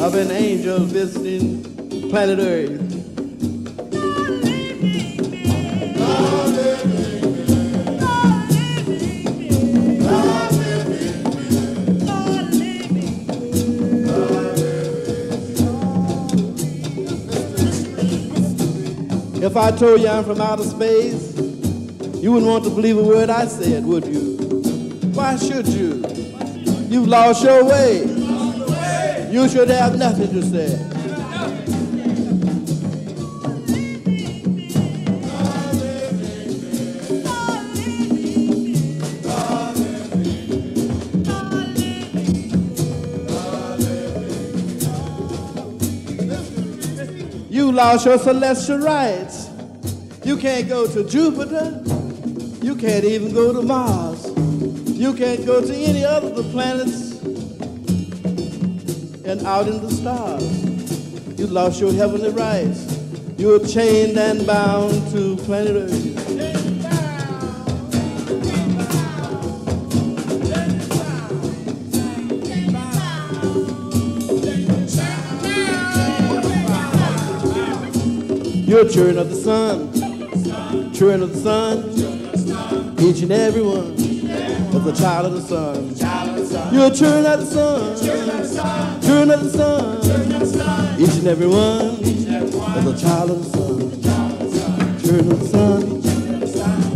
Of an angel visiting planet Earth. If I told you I'm from outer space, you wouldn't want to believe a word I said, would you? Why should you? You've lost your way. You should have nothing to say. You lost your celestial rights. You can't go to Jupiter. You can't even go to Mars. You can't go to any other of the planets and out in the stars. You lost your heavenly rights. You are chained and bound to planet Earth. You're children of the sun, children of the sun. Each and every one is a child of the sun. You're children of the sun, children of the sun. Each and every one is a child of the sun. Children of the sun,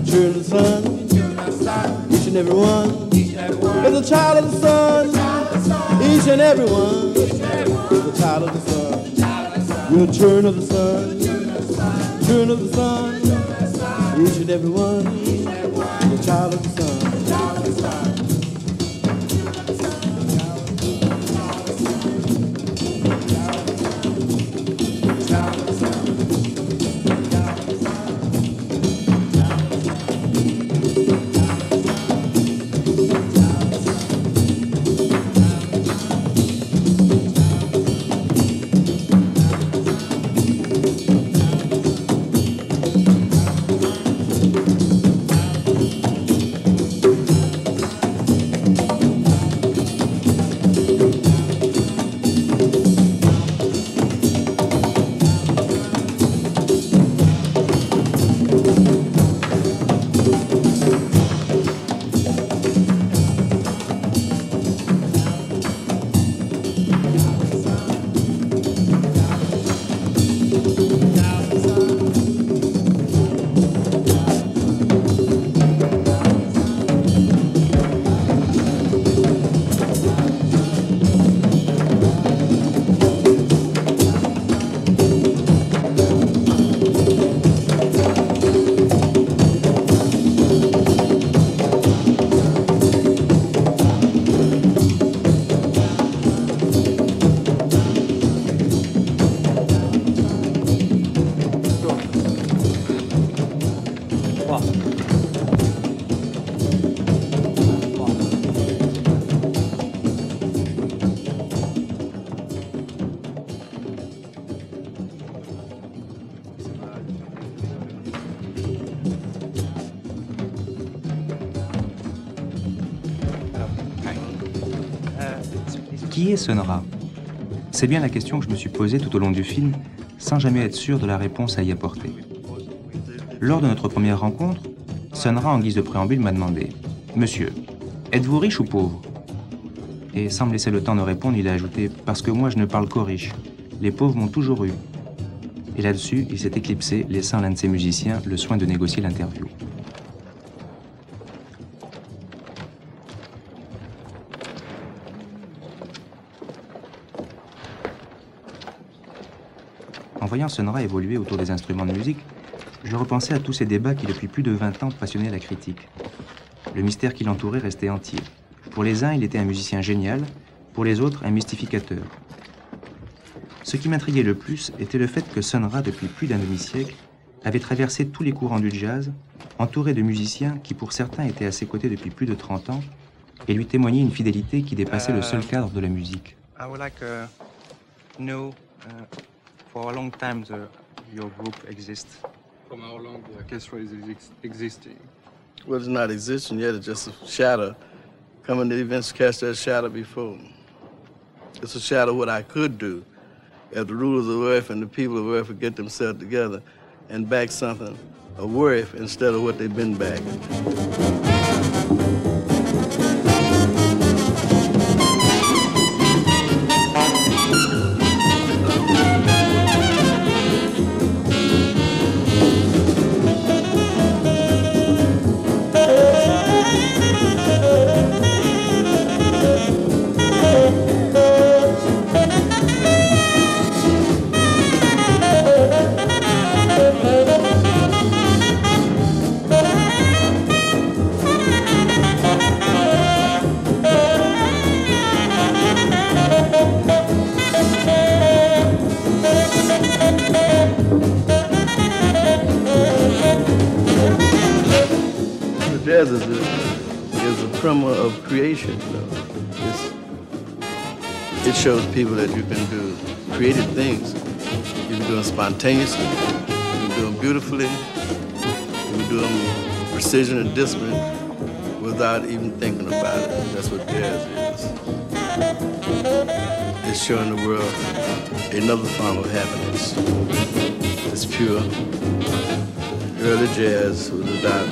children of the sun. Each and every one is a child of the sun. Each and every one is a child of the sun. You're children of the sun, children of the sun. Each and every one is a child of the sun. Qui est Sun Ra? C'est bien la question que je me suis posée tout au long du film, sans jamais être sûr de la réponse à y apporter. Lors de notre première rencontre, Sun Ra, en guise de préambule, m'a demandé « Monsieur, êtes-vous riche ou pauvre ?» Et sans me laisser le temps de répondre, il a ajouté « Parce que moi, je ne parle qu'aux riches. Les pauvres m'ont toujours eu. » Et là-dessus, il s'est éclipsé, laissant l'un de ses musiciens le soin de négocier l'interview. En voyant Sun Ra évoluer autour des instruments de musique, je repensais à tous ces débats qui, depuis plus de 20 ans, passionnaient la critique. Le mystère qui l'entourait restait entier. Pour les uns, il était un musicien génial, pour les autres, un mystificateur. Ce qui m'intriguait le plus était le fait que Sun Ra, depuis plus d'un demi-siècle, avait traversé tous les courants du jazz, entouré de musiciens qui, pour certains, étaient à ses côtés depuis plus de 30 ans et lui témoignaient une fidélité qui dépassait le seul cadre de la musique. For a long time, your group exists. From how long the orchestra is existing? Well, it's not existing yet. It's just a shadow. Coming to events to catch that shadow before. It's a shadow of what I could do if the rulers of Earth and the people of Earth would get themselves together and back something of worth instead of what they've been backing. Of creation, you know. It shows people that you can do creative things. You can do them spontaneously, you can do them beautifully, you can do them with precision and discipline without even thinking about it. That's what jazz is. It's showing the world another form of happiness. It's pure. Early jazz without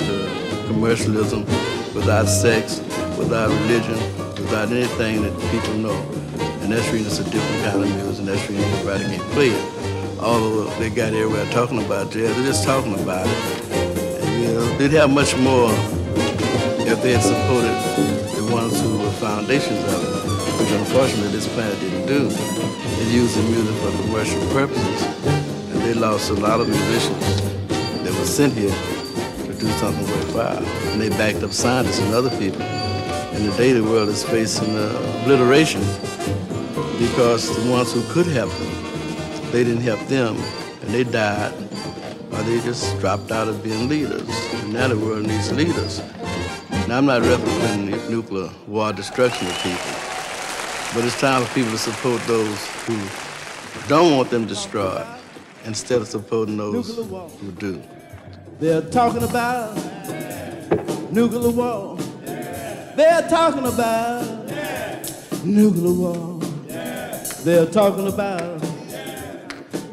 commercialism, without sex, without religion, without anything that people know. And that's really just a different kind of music, and that's really everybody can play it. Although they got everywhere talking about jazz, they're just talking about it. And, you know, they'd have much more if they had supported the ones who were foundations of it, which unfortunately this planet didn't do. They used the music for commercial purposes, and they lost a lot of musicians that were sent here to do something worthwhile. And they backed up scientists and other people. And today the world is facing obliteration because the ones who could help them, they didn't help them, and they died, or they just dropped out of being leaders. And now the world needs leaders. Now I'm not representing nuclear war destruction of people, but it's time for people to support those who don't want them destroyed instead of supporting those who do. They're talking about nuclear war. They're talking about nuclear war. They're talking about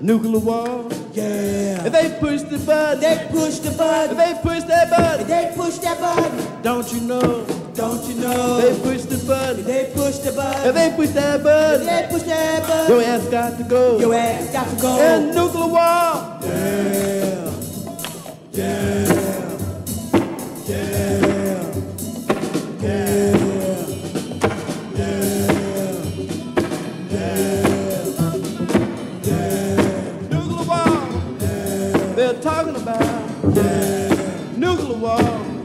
nuclear war. Yeah. If they push the button, they push the button. If they push that button, they push that button. Don't you know? Don't you know? If they push the button, they push the button. If they push that button, they push that button. Your ass got to go. Your ass got to go. And nuclear war. Yeah. Yeah. Yeah. Talking about nuclear war.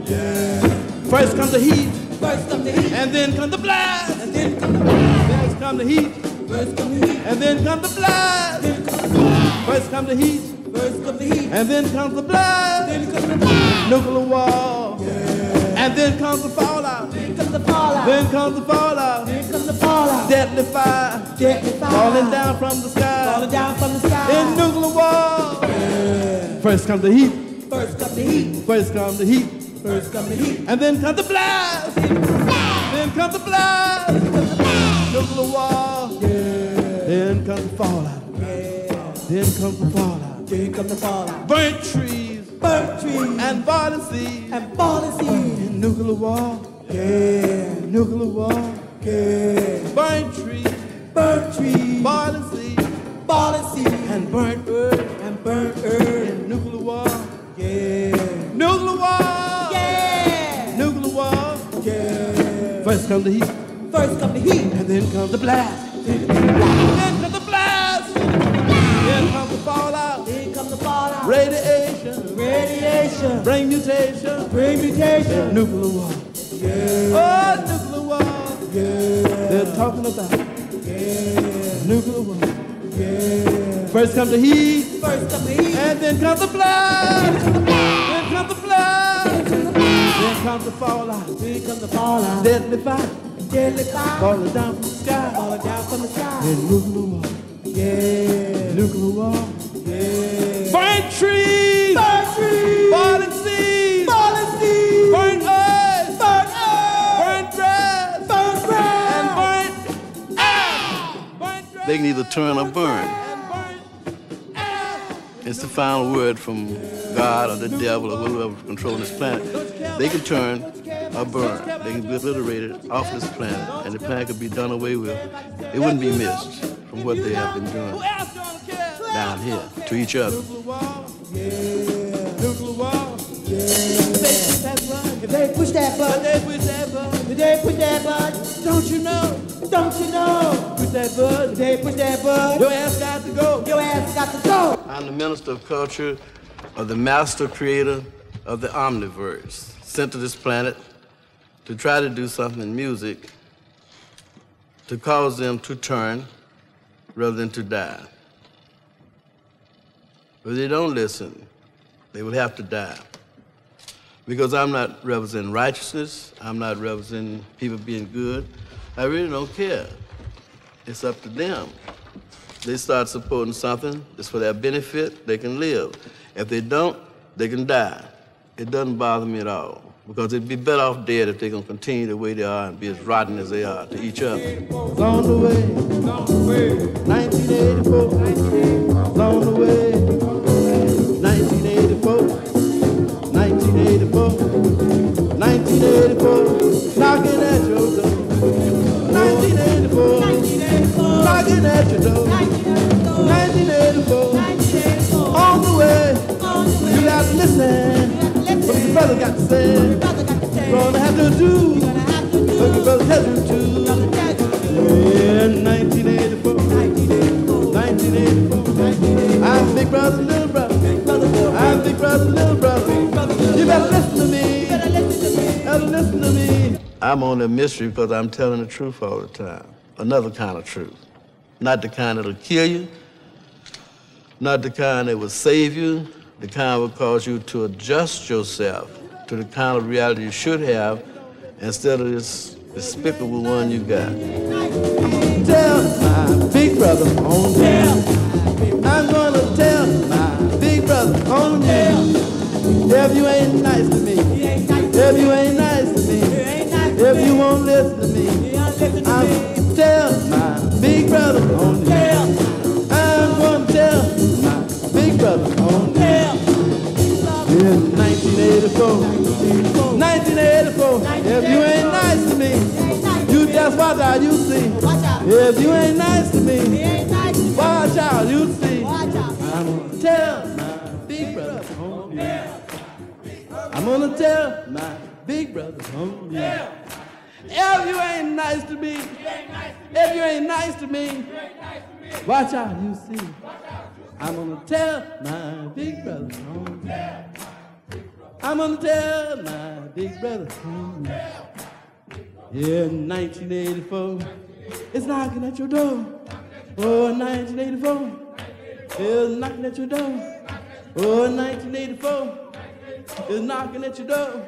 Yeah. First comes the heat. First comes the heat. And then comes the blast. And then comes the blast. First comes the heat. First comes the heat. And then comes the blast. Then comes the blast. First comes the heat. First comes the heat. And then comes the blast. Then comes the blast. Nuclear war. Yeah. And then comes the fallout. Then comes the fallout. Then comes the fallout. Then comes the fallout. Deadly fire. Deadly fire. Falling down from the sky. Falling down from the sky. Then nuclear war. Yeah. First comes the heat. First comes the heat. First comes the heat. First comes the heat. And then comes the blast. Then comes the blast. Nuclear war. Yeah. Then comes the fallout. Yeah. Then comes the fallout. Then comes the fallout. Burnt trees. Burnt trees. And fallen seeds. And fallen seeds. And nuclear war. Yeah. Nuclear war. Yeah. Burnt trees. Burnt trees. Fallen seeds. Fallen seeds. And burnt earth. And burnt earth. And nuclear war. Yeah. Nuclear war. Yeah. Nuclear war. Yeah. First comes the heat. First comes the heat. And then comes the blast. Then comes the blast. Then comes the fallout. Then comes the fallout. Radiation. Radiation. Bring mutation. Bring mutation. Nuclear war. Yeah. Oh, nuclear war. Yeah. They're talking about. Yeah. Nuclear war. Yeah. First comes the heat. First comes the heat. And then comes the blast. Then comes the blast. Then comes the fallout. Then comes the fallout. Deadly fire. Deadly fire. Falling down from the sky. Falling down from the sky. And nuclear war. Yeah. Nuclear war. Yeah. Burnt trees. Burnt trees. Falling seas. Falling seas. Burnt earth. Burnt earth. Burnt grass. Burnt grass. And burnt ash. Burnt grass. They can either turn or burn. It's the final word from God or the devil or whoever controlling this planet. They can turn or burn. They can be obliterated off this planet, and the planet could be done away with. It wouldn't be missed from what they have been doing down here to each other. If they push that button, if they push that button, if they push that button, don't you know? Don't you know? Push that button, if they push that button, your ass got to go. Your ass got to go. I'm the minister of culture, of the master creator of the omniverse, sent to this planet to try to do something in music to cause them to turn rather than to die. If they don't listen, they will have to die. Because I'm not representing righteousness, I'm not representing people being good. I really don't care. It's up to them. they start supporting something, it's for their benefit, they can live. If they don't, they can die. It doesn't bother me at all, because they'd be better off dead if they can continue the way they are and be as rotten as they are to each other. Long the way, long the way, 1984, long the way, 1984, 1984, 1984, knocking at your door, 1984, knocking at your door, 1984, on the way, you gotta listen. What your brother got to say, you're gonna have to do what your brother tells you to. Yeah, 1984, 1984, 1984. I'm big brother, little brother. I'm big brother, little brother. You better listen to me. You better listen to me. I'm on a mystery because I'm telling the truth all the time. Another kind of truth. Not the kind that'll kill you. Not the kind that will save you. The kind will cause you to adjust yourself to the kind of reality you should have instead of this despicable one you got. Tell my big brother on you. I'm gonna tell my big brother on you. If you ain't nice to me, if you ain't nice to me, if you won't listen to me, I'm tell my big brother on you. I'm gonna tell my big brother on you. 1984, 1984, if you ain't nice to me, you just watch out, you see. If you ain't nice to me, watch out, you see. I'm gonna tell my big brother home, yeah. I'm gonna tell my big brother home, yeah. If you ain't nice to me, if you ain't nice to me, watch out, you see. I'm gonna tell my big brother home, yeah. I'm gonna tell my big brother. Yeah, 1984, it's knocking at your door. Oh, 1984, it's knocking at your door. Oh, 1984, it's knocking at your door.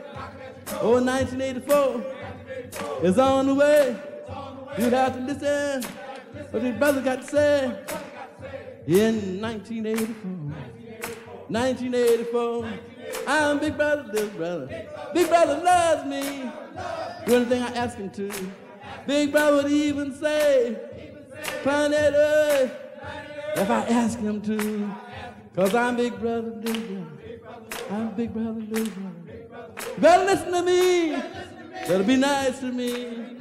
Oh, 1984, it's on the way. You'd have to listen what your brother got to say. In 1984, 1984. I'm big brother, little brother. Big brother loves me. Do anything I ask him to. Big brother would even say, planet Earth, if I ask him to. Cause I'm big brother, little brother. I'm big brother, little brother. You better listen to me. Better be nice to me.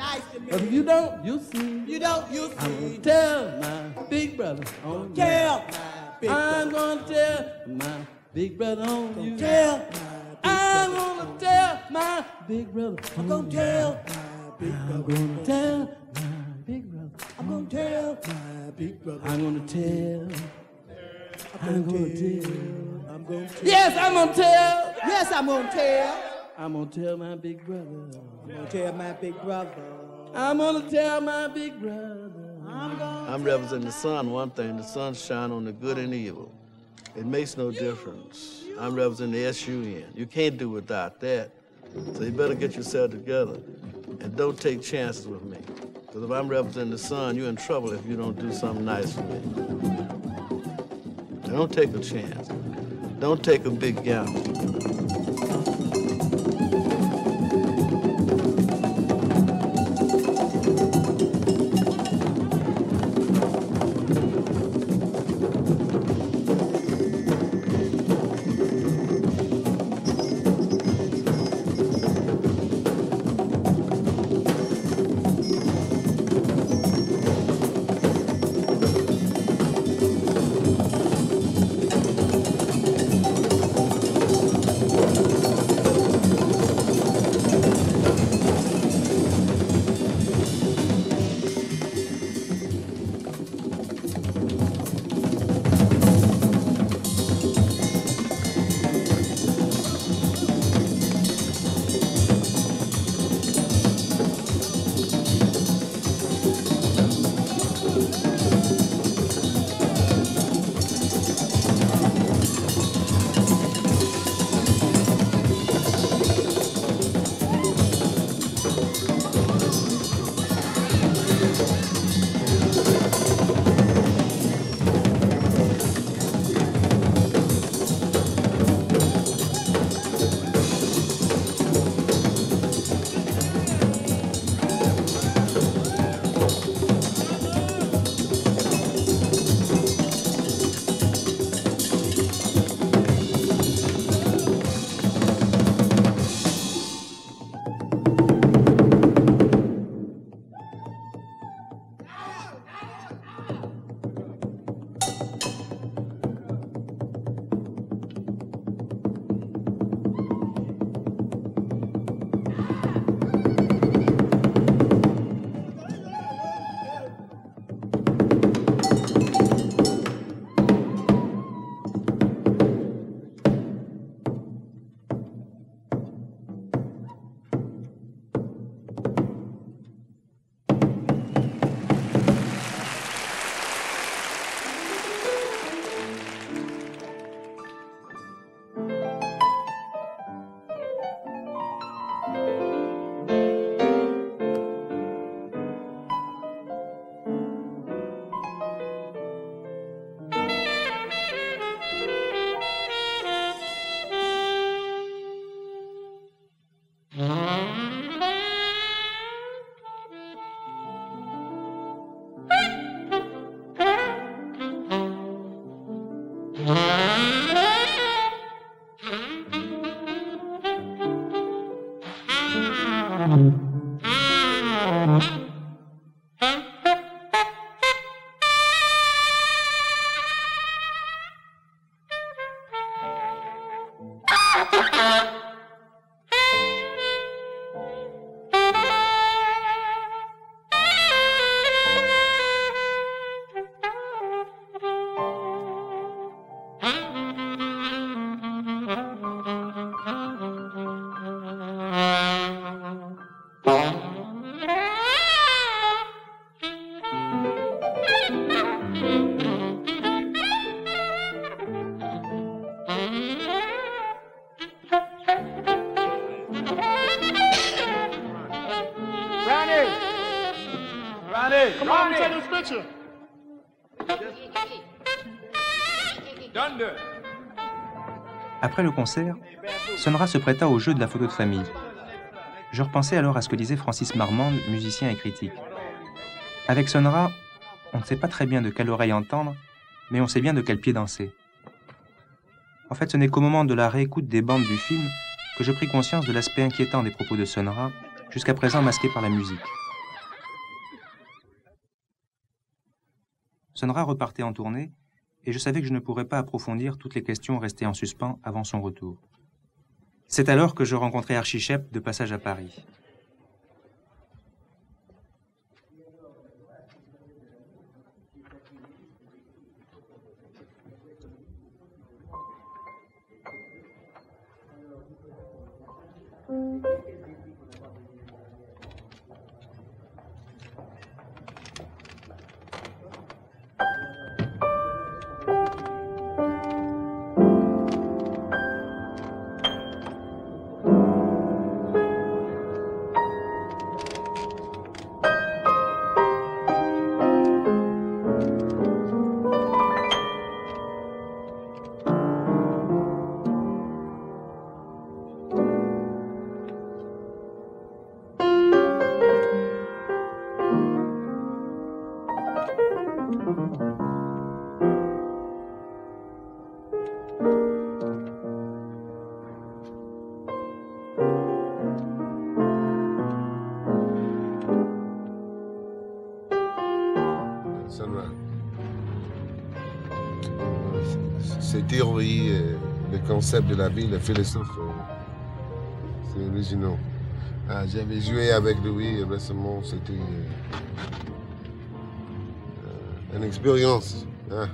But if you don't, you'll see. You don't, you'll see. I'm gonna tell my big brother on you. I'm gonna tell my big brother on you. I'm gonna tell my big brother. I'm gonna tell my big brother. I'm gonna tell my big brother. I'm gonna tell my big brother. I'm gonna tell. I'm gonna tell. I'm gonna tell. Yes, I'm gonna tell. Yes, I'm gonna tell. I'm gonna tell my big brother. I'm gonna tell my big brother. I'm gonna tell my big brother. I'm representing the sun. One thing, the sun shine on the good and evil. It makes no difference. I'm representing the SUN. You can't do without that. So you better get yourself together and don't take chances with me. Because if I'm representing the sun, you're in trouble if you don't do something nice for me. Don't take a chance. Don't take a big gamble. Après le concert, Sun Ra se prêta au jeu de la photo de famille. Je repensais alors à ce que disait Francis Marmande, musicien et critique. Avec Sun Ra, on ne sait pas très bien de quelle oreille entendre, mais on sait bien de quel pied danser. En fait, ce n'est qu'au moment de la réécoute des bandes du film que je pris conscience de l'aspect inquiétant des propos de Sun Ra, jusqu'à présent masqués par la musique. Sun Ra repartait en tournée, et je savais que je ne pourrais pas approfondir toutes les questions restées en suspens avant son retour. C'est alors que je rencontrai Archie Shepp de passage à Paris. Ces théories, le concept de la vie, le philosophe, c'est original. Ah, j'avais joué avec lui récemment, c'était une expérience. Hein.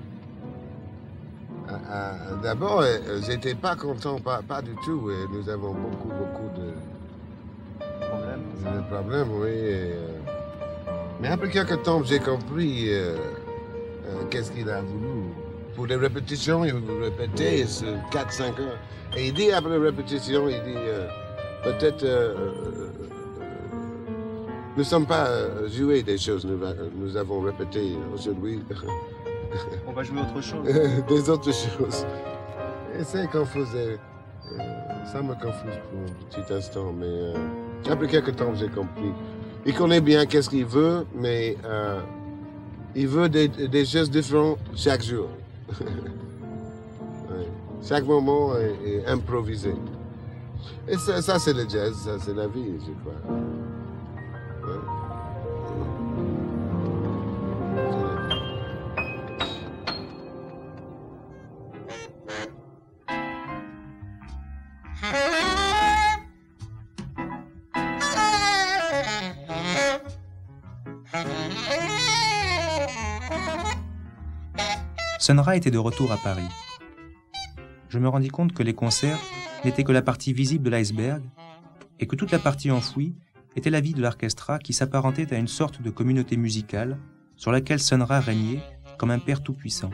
D'abord, j'étais pas content, pas du tout. Et nous avons beaucoup de problèmes. Oui. Mais après quelques temps, j'ai compris qu'est-ce qu'il a voulu. Pour les répétitions, il répétait 4-5 heures. Et il dit après les répétitions, il dit peut-être nous ne sommes pas joués des choses, nous avons répété aujourd'hui. On va jouer autre chose. Des autres choses. Et c'est confusé. Ça me confuse pour un petit instant, mais après quelques temps, j'ai compris. Il connaît bien qu'est-ce qu'il veut, mais il veut des choses différentes chaque jour. Ouais. Chaque moment est improvisé. Et ça c'est le jazz, ça c'est la vie, je crois. Ouais. Sun Ra était de retour à Paris. Je me rendis compte que les concerts n'étaient que la partie visible de l'iceberg et que toute la partie enfouie était la vie de l'orchestra qui s'apparentait à une sorte de communauté musicale sur laquelle Sun Ra régnait comme un père tout-puissant.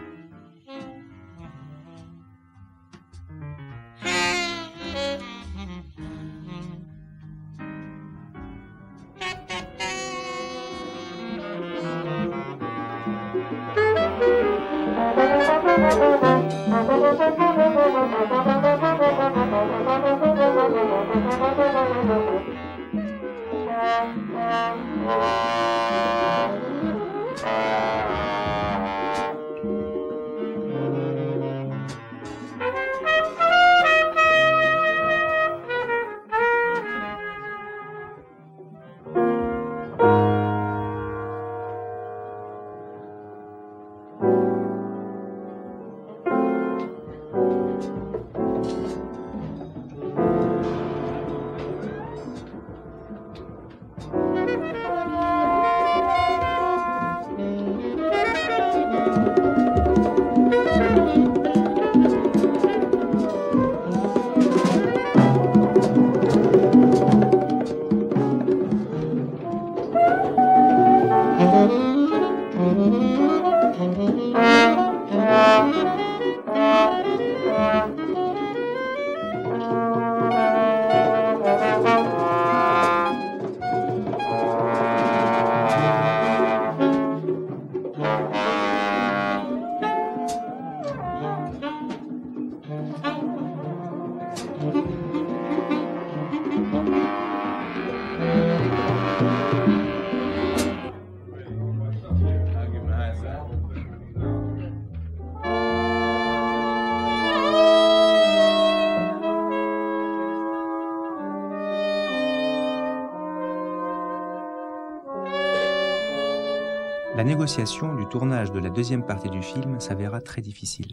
La négociation du tournage de la deuxième partie du film s'avéra très difficile.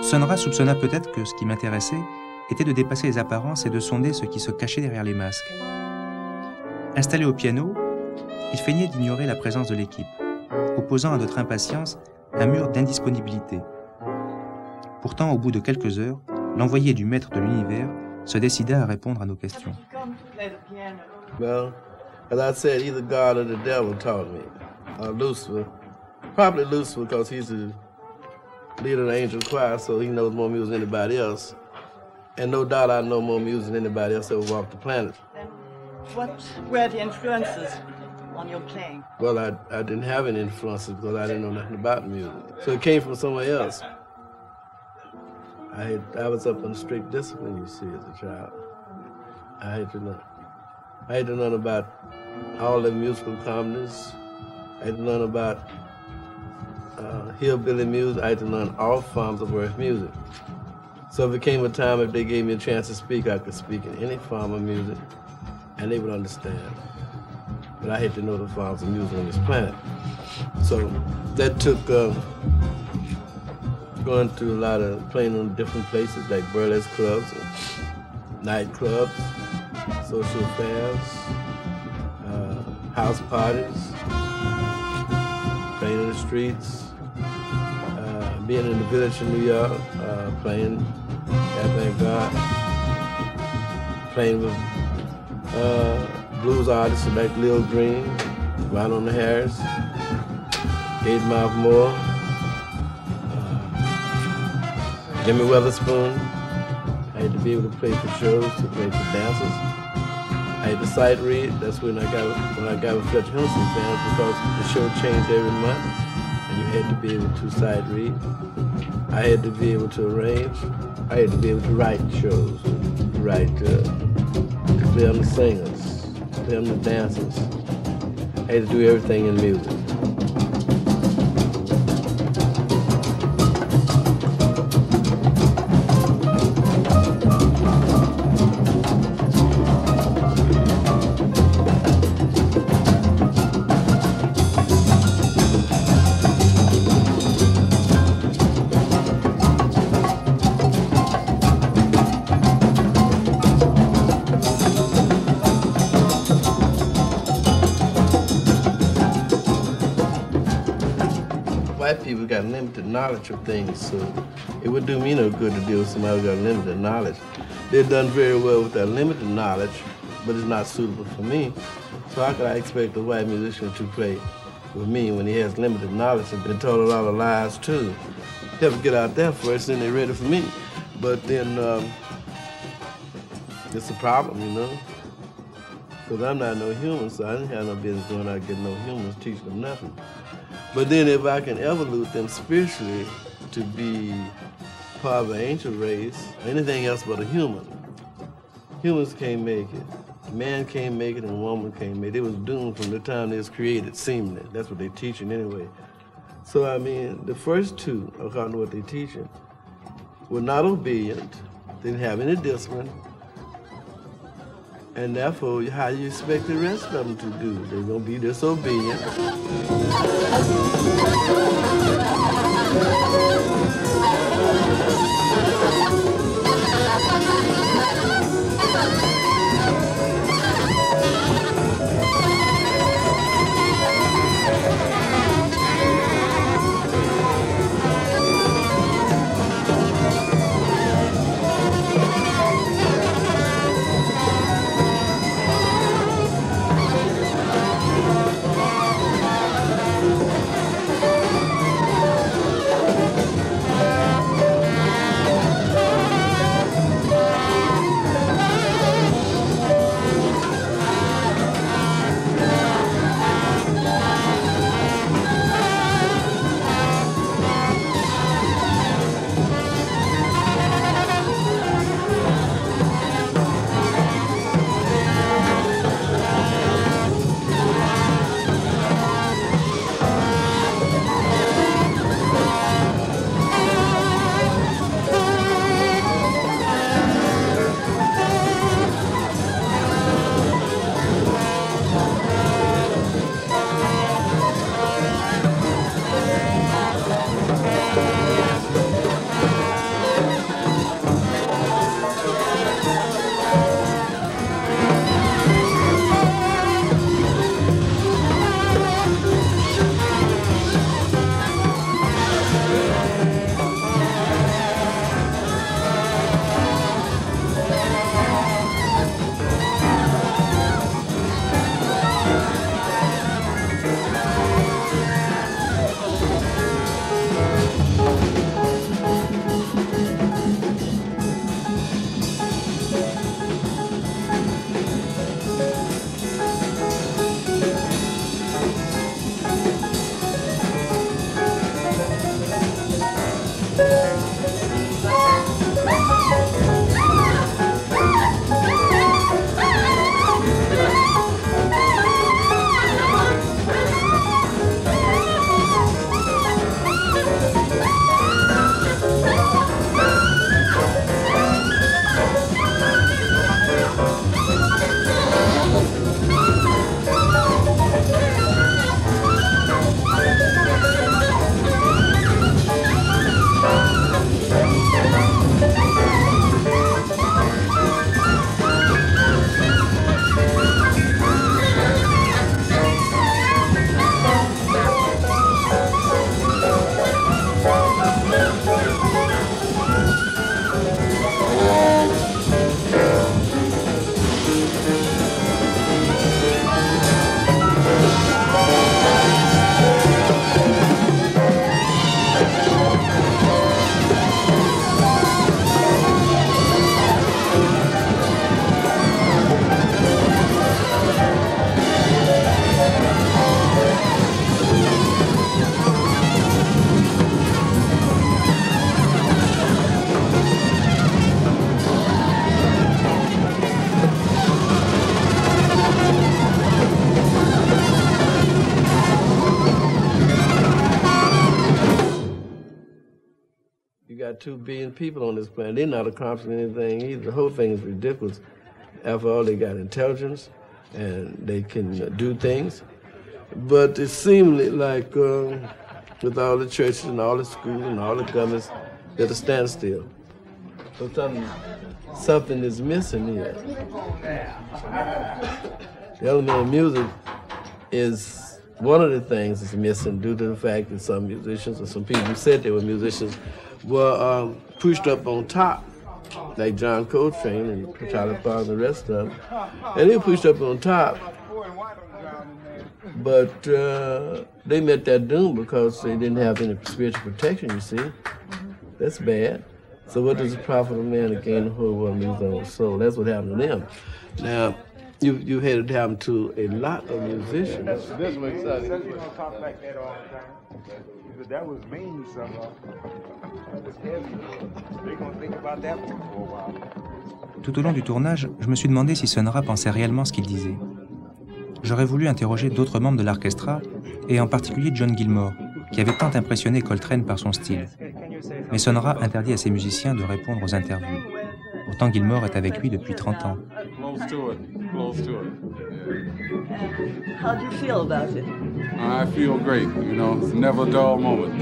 Sun Ra soupçonna peut-être que ce qui m'intéressait était de dépasser les apparences et de sonder ce qui se cachait derrière les masques. Installé au piano, il feignait d'ignorer la présence de l'équipe, opposant à notre impatience un mur d'indisponibilité. Pourtant, au bout de quelques heures, l'envoyé du maître de l'univers se décida à répondre à nos questions. Well, as I said, either God or the devil taught me, or Lucifer. Probably Lucifer, because he's the leader of the angel choir, so he knows more music than anybody else. And no doubt I know more music than anybody else ever walked the planet. What were the influences on your playing? Well, I didn't have any influences because I didn't know nothing about music. So it came from somewhere else. I was up on strict discipline, you see, as a child. I had to learn about all the musical comedies. I had to learn about hillbilly music. I had to learn all forms of worth music. So it came a time if they gave me a chance to speak, I could speak in any form of music. And they would understand. But I had to know the forms of music on this planet. So that took going to a lot of playing on different places like burlesque clubs, nightclubs, social fairs, house parties, playing in the streets, being in the village in New York, playing avant-garde, playing with blues artists like Lil Green, Wynonie Harris, Gatemouth Moore, Jimmy Weatherspoon. I had to be able to play for shows, to play for dances. I had to sight read. That's when I got with Fletcher Henderson bands because the show changed every month, and you had to be able to sight read. I had to be able to arrange. I had to be able to write shows, to write. Play on the singers, play on the dancers. I had to do everything in music. People got limited knowledge of things, so it would do me no good to deal with somebody who got limited knowledge. They've done very well with their limited knowledge, but it's not suitable for me. So how could I expect a white musician to play with me when he has limited knowledge and been told a lot of lies too? They have to get out there first, and they're ready for me. But then it's a problem, you know, because I'm not no human, so I didn't have no business going out getting no humans, teach them nothing. But then if I can evolve them spiritually to be part of an angel race, anything else but a human. Humans can't make it. Man can't make it and woman can't make it. They was doomed from the time they was created, seemingly. That's what they're teaching anyway. So I mean, the first two, according to what they're teaching, were not obedient, didn't have any discipline, and therefore, how do you expect the rest of them to do? They're going to be disobedient. got 2 billion people on this planet. They're not accomplishing anything either. The whole thing is ridiculous. After all, they got intelligence and they can do things. But it seemed like with all the churches and all the schools and all the governments, they're at a standstill. So something is missing here. The element of music is one of the things that's missing due to the fact that some musicians or some people who said they were musicians were pushed up on top, like John Coltrane and Charlie Parker and the rest of them. And they were pushed up on top, but they met that doom because they didn't have any spiritual protection, you see. That's bad. So what does the profit of man to gain the whole world in his own soul? That's what happened to them. Now, you had it happen to a lot of musicians. This one exciting. You don't talk like that all the time. That was mean, son. That was heavy. They're going to think about that for a while. Tout au long du tournage, je me suis demandé si Sun Ra pensait réellement ce qu'il disait. J'aurais voulu interroger d'autres membres de l'orchestra, et en particulier John Gilmore, qui avait tant impressionné Coltrane par son style. Mais Sun Ra interdit à ses musiciens de répondre aux interviews. Pourtant, Gilmore est avec lui depuis 30 ans. Close to it. Yeah. How do you feel about it? I feel great. You know, it's never a dull moment.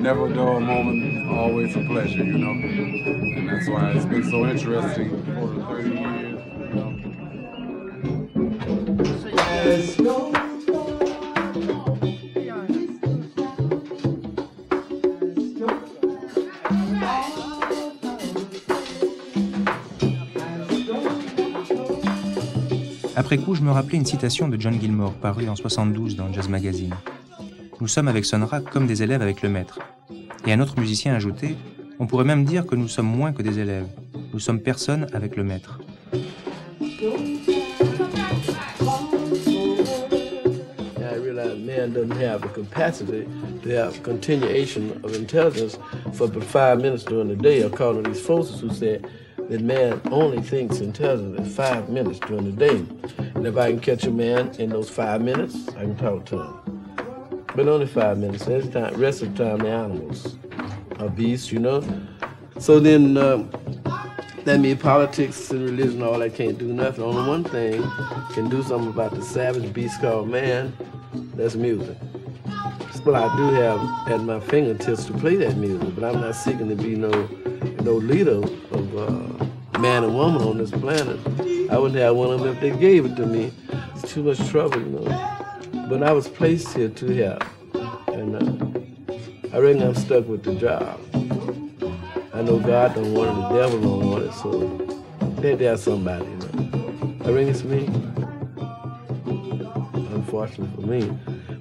Never a dull moment. Always a pleasure. You know, and that's why it's been so interesting for the 30 years. You know. Après coup, je me rappelais une citation de John Gilmore, parue en 1972 dans Jazz Magazine. Nous sommes avec Sun Ra comme des élèves avec le maître. Et un autre musicien ajoutait, on pourrait même dire que nous sommes moins que des élèves. Nous sommes personne avec le maître. I realized man doesn't have the capacity to have continuation of intelligence for but 5 minutes during the day, according to these forces who said that man only thinks intelligence in 5 minutes during the day. And if I can catch a man in those 5 minutes, I can talk to him. But only 5 minutes. That's the rest of the time, the animals are beasts, you know? So then, that means politics and religion, all that can't do nothing. Only one thing can do something about the savage beast called man, that's music. Well, I do have at my fingertips to play that music, but I'm not seeking to be no leader of man and woman on this planet. I wouldn't have one of them if they gave it to me. It's too much trouble, you know. But I was placed here to help, and I reckon I'm stuck with the job. I know God don't want it, the devil don't want it, so there's somebody, you know. I reckon it's me. Unfortunately for me.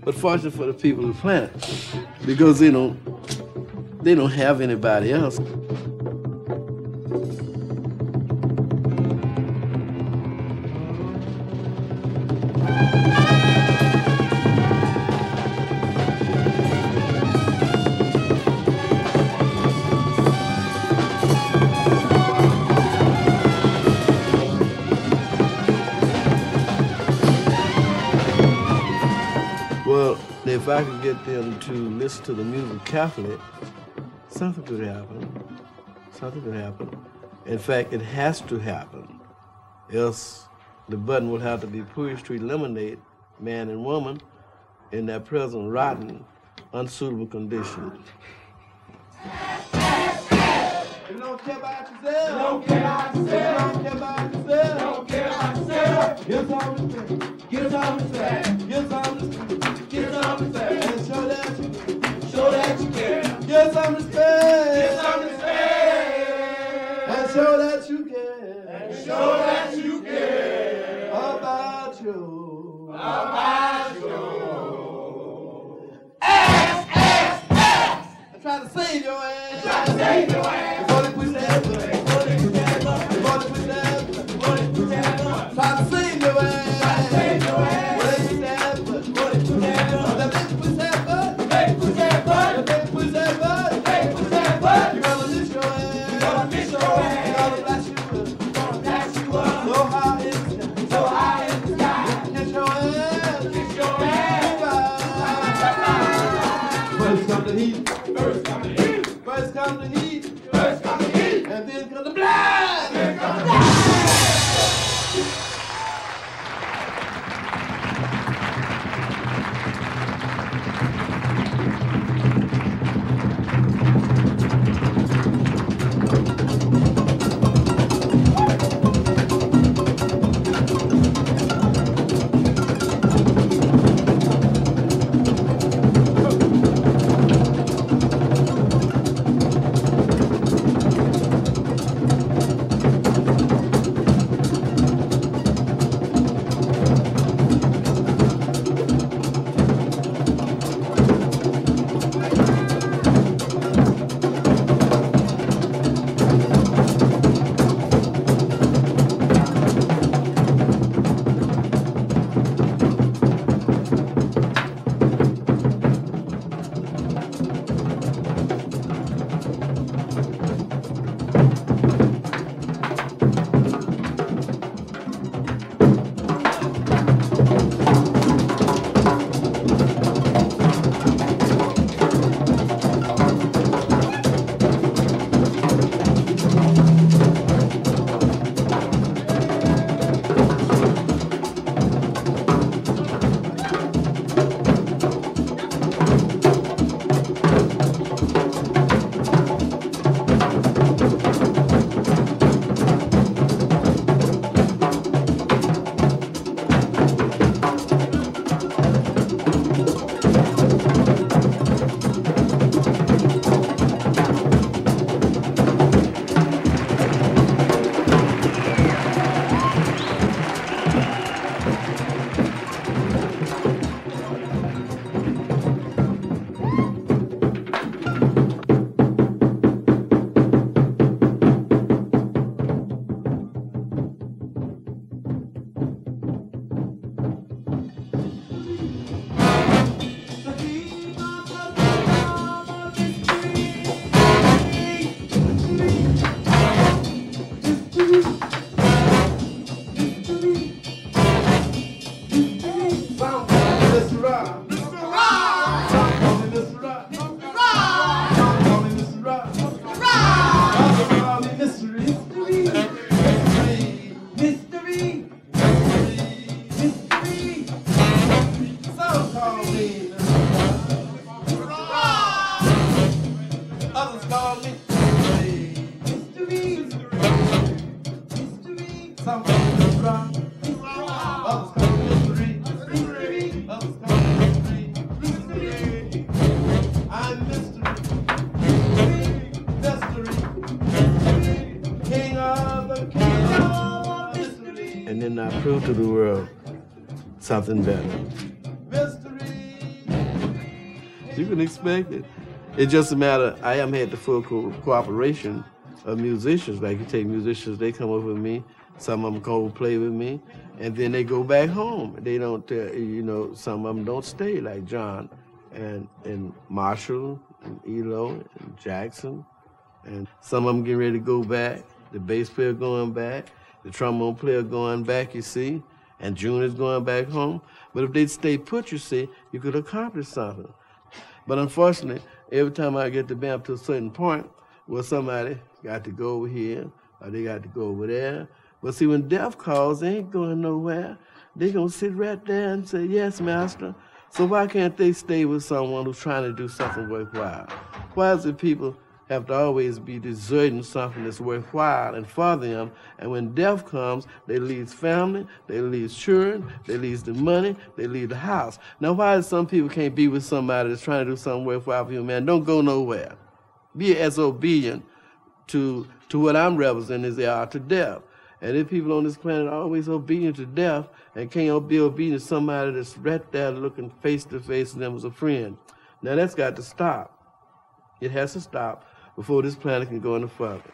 But fortunate for the people of the planet, because they don't have anybody else. If I could get them to listen to the music carefully, something could happen. Something could happen. In fact, it has to happen. Else the button would have to be pushed to eliminate man and woman in their present rotten, unsuitable condition. Don't care about yourself. Don't care about yourself. Don't care about yourself. Don't care about yourself. Get us on the track. Get us on the track. Get us on the track. First time to eat. First come the heat. First come the heat. And then come the blast. Then come the blast. To the world, something better. Mystery. You can expect it. It's just a matter. I haven't had the full cooperation of musicians. Like you take musicians, they come over with me. Some of them co-play with me, and then they go back home. They don't, you know, some of them don't stay. Like John and Marshall and Eloe and Jackson, and some of them getting ready to go back. The bass player going back. The trombone player going back, you see, and June is going back home. But if they'd stay put, you see, you could accomplish something. But unfortunately, every time I get the band up to a certain point, well, somebody got to go over here, or they got to go over there. But see, when death calls, they ain't going nowhere. They gonna sit right there and say, yes, master. So why can't they stay with someone who's trying to do something worthwhile? Why is it people have to always be deserting something that's worthwhile and for them, and when death comes, they leave family, they leave children, they leave the money, they leave the house. Now why is some people can't be with somebody that's trying to do something worthwhile for you, man? Don't go nowhere. Be as obedient to what I'm representing as they are to death. And if people on this planet are always obedient to death and can't be obedient to somebody that's right there looking face to face with them as a friend, now that's got to stop. It has to stop before this planet can go any further.